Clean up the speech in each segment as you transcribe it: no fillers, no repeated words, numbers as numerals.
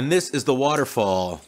and this is the Waterfall.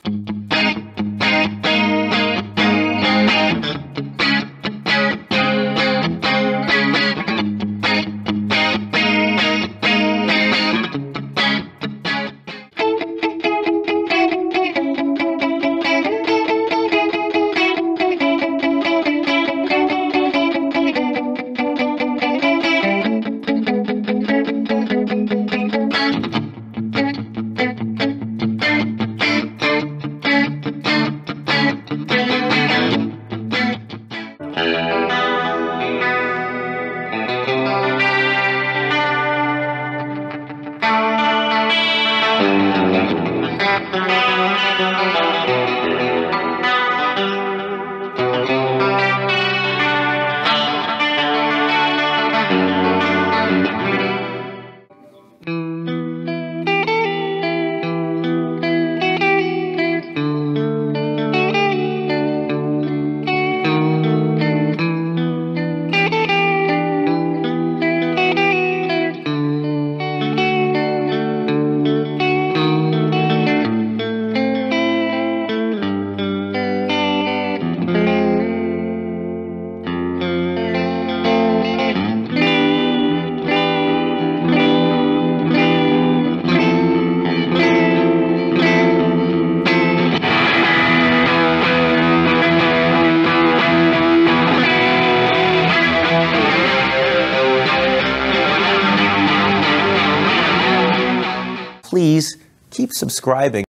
Please keep subscribing.